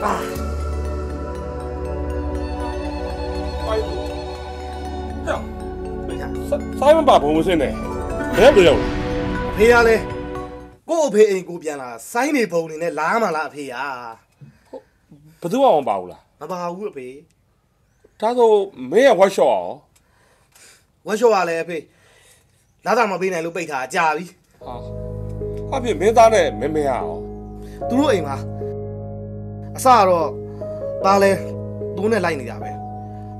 吧。哎呀，啥玩意儿把朋友圈呢？哎，对呀。哎呀嘞，我陪人过边啦，谁没包你呢？拉嘛拉陪呀。不都往我包了？那包我陪。他说没有我笑哦。我笑话嘞陪，那咱们陪那路陪他家里。啊，阿陪没咱嘞，没啊哦。都罗哎嘛。 啥咯？打嘞，都那来你家呗。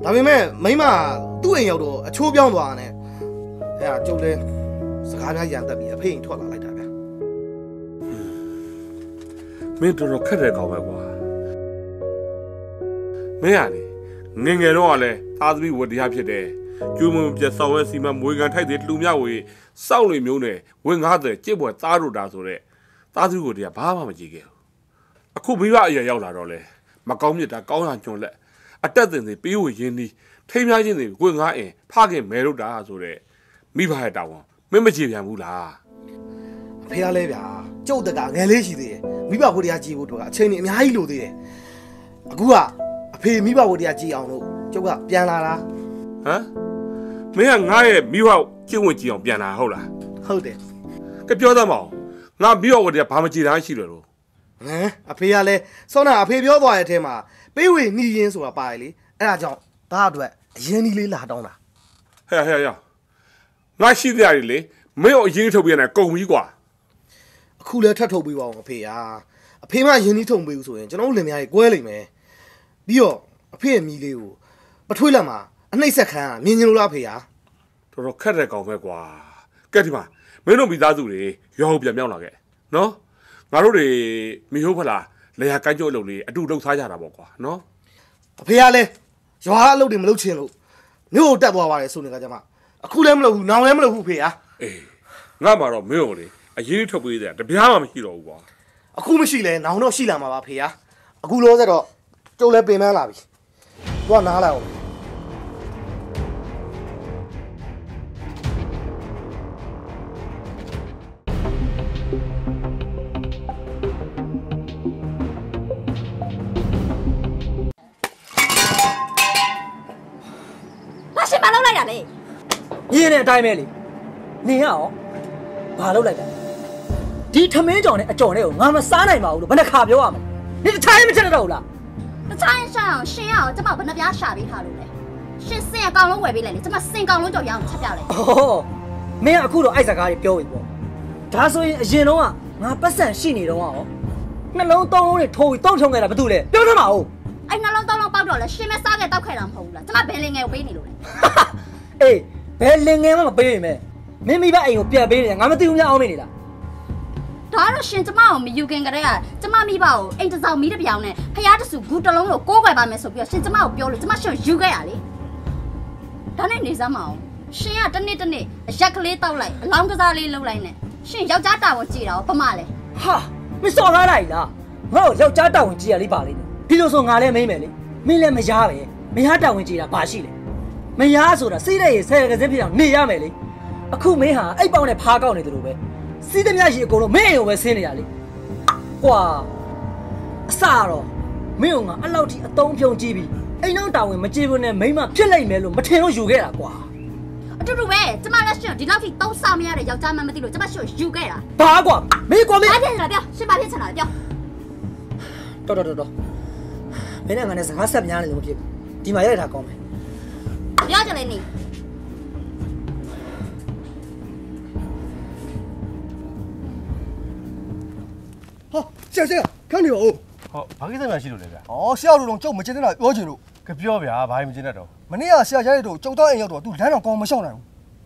但是没没嘛，都人要多，钞票多呢。哎呀，就嘞，是看那样子别陪人拖拉来家呗。没多少客人搞外国。没啊嘞，俺俺罗嘞，他是比我底下撇的。就么这稍微什么没干太点路面为少了没有呢？为伢子这波打住打住嘞，打住我底下爸爸没几个。 苦逼娃也要来着嘞，没搞么子，搞上去了。啊，这阵子比我严厉，天天现在过安逸，怕给没路打做嘞，没怕还打我，没么欺骗我啦。陪俺来吧，就得干眼泪去的，没把我的鸡不多，前年还一路的。啊，哥啊，陪没把我的鸡养了，就个变啦啦。啊，没啊，俺也没把结婚鸡养变啦好啦。好的。这表达嘛，俺没把我的爸妈鸡养起来喽。 嗯，阿飞啊嘞，上那阿飞表多一天嘛，别为你因素啊摆哩，哎呀讲大段，人你哩拉倒啦。哎呀哎呀，俺现在哩没有人头边来搞米瓜。苦了他头不往阿飞啊，阿飞嘛人哩头没有说，就那屋里面还怪哩没。你哟，阿飞米哩哦，不退了嘛，那些看啊，明年老阿飞啊。他说看在搞米瓜，干的嘛，没弄比咱做哩，越好变妙了个，喏。 俺都得没有不啦，人家干叫老的，都老差价了不挂，喏。陪下嘞，小孩老的没老钱喽，你有带娃娃来送你个家嘛？苦来没老，难来没老不陪啊。哎，俺嘛着没有嘞，一条不一的，这别嘛没洗了我。苦没洗嘞，难到洗了嘛吧陪啊。苦了这着，就来北面那边，我拿来哦。 This time is the house. How do you get out of here? This time is the house. I don't want to get out of here. This time is the house. This time is the house. I don't want to get out of here. This time is the house. I don't want to get out of here. Oh, I don't want to get out of here. That's why I don't want to get out of here. I don't want to get out of here. I don't want to get out of here. I don't want to get out of here. Hey, 别冷眼嘛，别咩，没没把哎呦别别的，俺们对人家好没的啦。他那现在嘛，没有跟个嘞呀，这嘛没包，人家早没得表呢。他伢子是古德龙了，高贵吧没手表，现在嘛有表了，这嘛想有个伢哩。他那你啥嘛？现在真的真的，下个来到来，啷个啥来路来呢？现在要家大问题了，不嘛嘞？哈，你说哪来的？我要家大问题啊，你爸哩的。比如说俺嘞妹妹哩，妹嘞没家呗，没家大问题啦，爸死嘞。 没伢说了，谁来也谁个人平常你也没哩，啊苦没哈，一帮人爬高呢的路呗，谁的面是高了没有呗，谁的家里，哇，啥咯，没有啊，俺老弟东平这边，俺那单位没结婚呢，没嘛别来没路，没听到有个啦哇，这路呗，这嘛那是你老弟都上面的，要咱们没得路，这嘛是有个啦，八卦没瓜没，哪天成了表，先把天成了表，走走走走，没两个人是俺身边的东西，你妈也来他讲呗。 要着嘞你，好，这个，看你哦。好，把给咱们洗了来呗。哦，洗了弄就没见得了，要紧喽。可不要呗，把也没见得着。没你啊，洗了来都，就当人要多，都两两光没上来。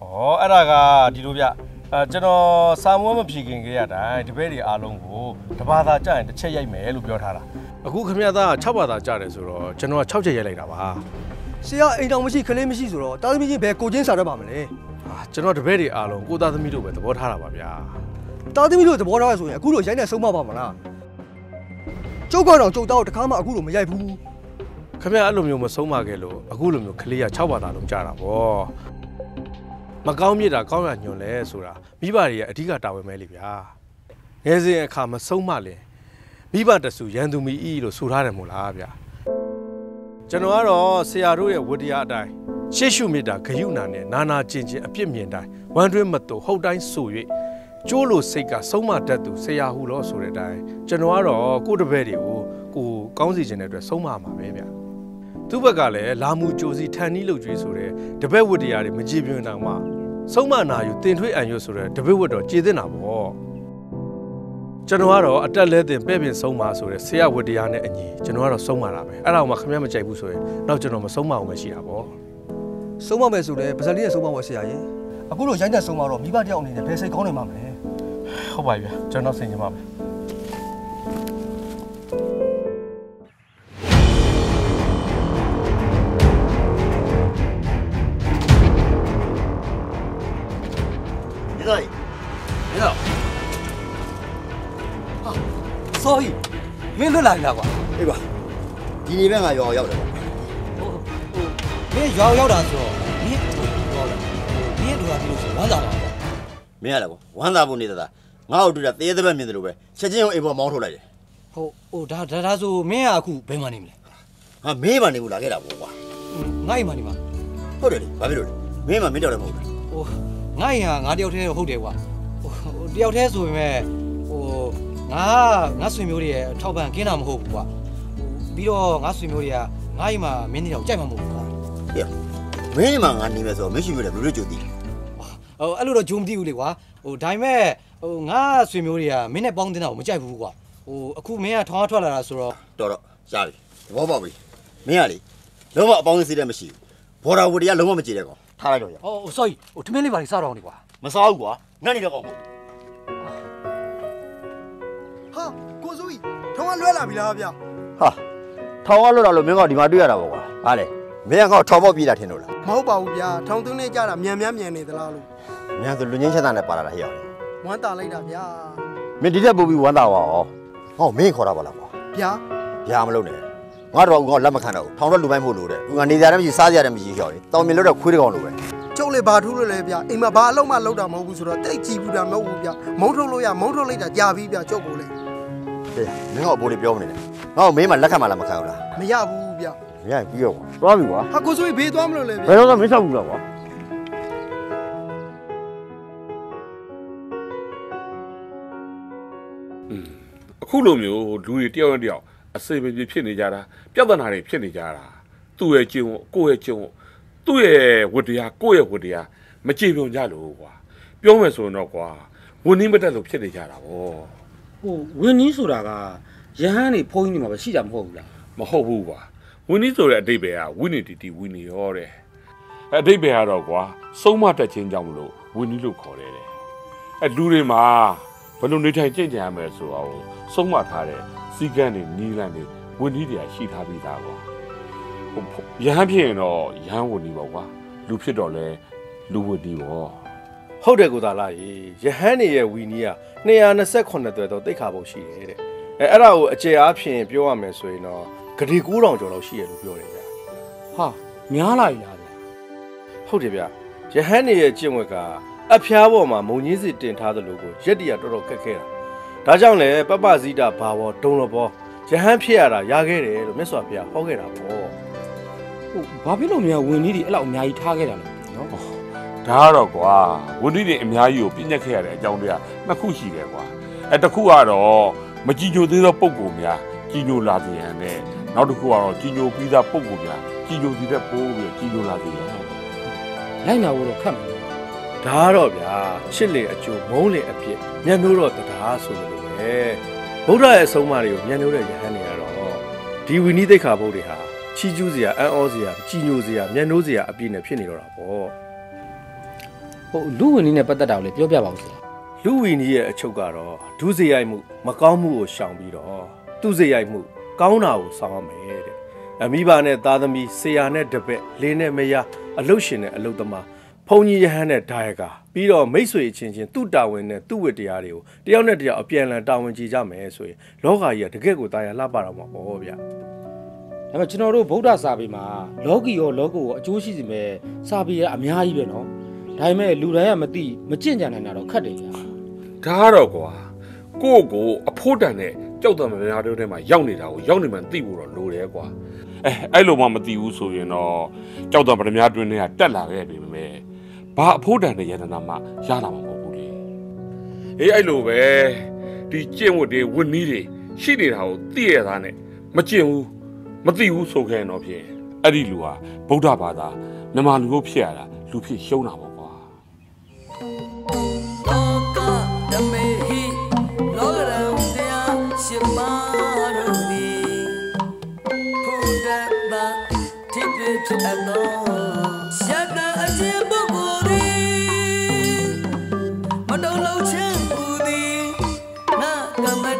哦，哎那个，记住呗，这种三毛么皮筋给伢的，这边的阿龙哥，他把他这切也买路标他了。我看伢子差不多家的时候，这种超级也来了吧。 谁呀？一张没洗，可怜没洗，是咯。但是没洗，别过肩啥的办不嘞？啊，这那这别的阿龙，过大子米粥别得包他了吧？别，大子米粥得包他说呀，古罗现在收嘛办不啦？周官长周到，这看嘛古罗没在乎。可别阿龙有么收嘛个咯？阿古罗有可怜呀，差不大龙家了不？嘛高米的高人用嘞，是啦，米巴的呀，这个单位买哩别。俺是看嘛收嘛嘞，米巴特苏杨杜米伊罗苏拉的木拉比亚。正如阿罗西亚罗耶沃迪亚代，些许米达可有难的，哪哪渐渐变面代，完全没到后代岁月。 走路世界数码制度，世界好了，所以代，正如阿罗古德贝里乌古江西人那段数码嘛没变。土巴噶嘞，拉姆就是天尼路追溯的，特别我的伢的没几遍那嘛，数码那有天会安有说的，特别我到记得那不。正如阿罗阿达来的北边数码说的，世界我的伢呢安尼，正如阿罗数码那边，阿拉我们后面么再不说的，那正如我们数码我们是阿不。数码没说的，不是你的数码我是阿耶。 阿古罗现在收嘛罗，米巴这样呢，别谁讲你嘛没？好吧，别，就那谁你嘛没？你来，你来。啊，所以，没人来了哇？对吧？今年俺要的。哦，你要的是。 没来过，王大伯你这的，俺屋住的也这边面子路呗，现在用一包毛头来的。哦，他说没啊，苦没嘛你们嘞？啊，没嘛你们那个啦，我。哪有嘛你嘛？好着哩，外边着哩，没嘛没着嘞，好着。哦，俺呀，俺聊天好点哇。哦，聊天说咩？哦，俺水苗的炒饭给他们好不哇？比如俺水苗的啊，俺伊嘛面条再嘛好不哇？呀，没嘛俺你们说没水苗的，不是就地。 哦，阿路罗种地有哩哇！哦，但系咩？哦，俺水苗哩啊，明天帮点啊，我们再补哇。哦，阿姑明啊，汤啊出来啦，说咯。对咯，家里，我宝贝，明啊哩，老妈帮你洗点么洗，婆家屋里啊，老妈么接来个，他来着呀。哦，所以，哦，今天你把你烧上哩哇？没烧过，哪里来个？哈，郭书记，汤啊落来比啦比啊。哈，汤啊落来了，明个你妈对啊啦不个？阿嘞，明个炒包皮啦，听到啦。冇包皮啊，汤都你家啦，绵的啦路。 你看，都六年前咱来办了了，晓得？完蛋了，这呀！没地点不比完蛋哇哦！哦，没考察过了哇！呀，呀，没路呢！我这我那么看到，他们路边没路的，我那家人没去，啥家人没去晓得？到没路的亏的光路呗。就来巴土路来呀，因为巴路嘛路的毛不熟了，再几步的毛不呀，毛头路呀，毛头来的家比呀，就过来。对，你好，不离表呢？我没嘛，那看嘛那么看过了。没呀，不呀。没呀，不要我，多没我。他告诉我别多没路来。别多没啥路了我。 后头没有路也掉一掉，随便就骗人家了，掉到哪里骗人家了，都要进屋，过也进屋，都要屋里呀，过也屋里呀，没见别人家路哇，表妹说那话，我你们这都骗人家了哦。我你说那个，现在你朋友你嘛不是这么好啦？没好不哇，我你说的对不呀？我你弟我你好嘞，哎对不呀？那个，什么在钱江路，我你都考嘞嘞，哎路里嘛。 不论你听真正没说哦，送嘛他嘞，时间嘞、年龄嘞，问题嘞是他比他个。养片咯，养问题无个，路偏着嘞，路问题无。后头个大啦，伊养嘞也问题啊，你啊那些困难对到对卡无事嘞。哎，那有这阿片表阿没说呢，搿里古人就老些路表嘞个。哈，明啦伊拉的。后头边，养嘞也进我个。 阿偏我嘛，某年子点他的路过，一点也多多开开啦。他讲嘞，爸爸是的，把我懂了不？这很偏啦，压开嘞，没说偏，好开啦不？爸比老面问你的，老面一他开啦。他了瓜，问你的面有边只开嘞？讲对啊，那可惜嘞瓜。哎，这苦啊咯，没金牛对到不过面，金牛拉子样嘞。那这苦啊咯，金牛对到不过面，金牛对到不过面，金牛拉子样。来面我都看。 他罗呀，吃嘞就毛嘞一片，年头罗得他说的罗哎，不然哎，收嘛了，年头嘞也很厉害咯。地位你得看不的哈，吃酒子呀，按熬子呀，鸡肉子呀，年头子呀，一片嘞骗你罗啦不。哦，路你呢不得了嘞，表表老实。路你也出家咯，都是爱慕，没高慕相比咯，都是爱慕，高那有啥美的？啊，米巴呢，大的米，细伢呢，特别，脸呢美呀，啊，露些呢，露的嘛。 朋友还能打一个，比如没水亲亲，都打完呢，都会这样的哦。这样呢，这样别人打完几家没水，老家也这个个大家拉巴拉嘛，好不呀？那么今朝都不打沙皮嘛，老个哟，老个就是么沙皮也蛮好一边咯。但么路人也没地，没见见人那都看的呀。他那个啊，哥哥啊，破蛋呢， ကြောက်တယ်မများတို့ထဲမှာရောက်နေတာကိုရောက်နေမှသိဖို့တော့လိုတယ်ကွာအဲအဲ့လိုမှမသိဘူးဆိုရင်တော့ကြောက်တယ်မများတွင်းတွေကတက်လာခဲ့ပြီပဲဘာအဖို့တန်တဲ့ယန္တနာမှရလာမှာမဟုတ်ဘူးလေအေးအဲ့လိုပဲဒီကျင့်ဝတ်တွေဝတ်နည်းတွေရှိနေတာကိုသိရတာနဲ့မကျင့်ဘူးမသိဘူးဆိုခဲ့တော့ဖြစ်အဲ့ဒီလူဟာဗုဒ္ဓဘာသာမြန်မာလူမျိုးဖြစ်ရတာလူဖြစ်ရှုံးတာပေါ့ကွာလောကဓမ္မေဟိလောကရံတရားရှိမာရုံဒီဘုဒ္ဓဘာတိပိဖြစ်အပ်သောယတ္တအခြင်းပုဂ္ဂိုလ်ဤမတုံလုံးချင်းဟူသည်နာကမတိ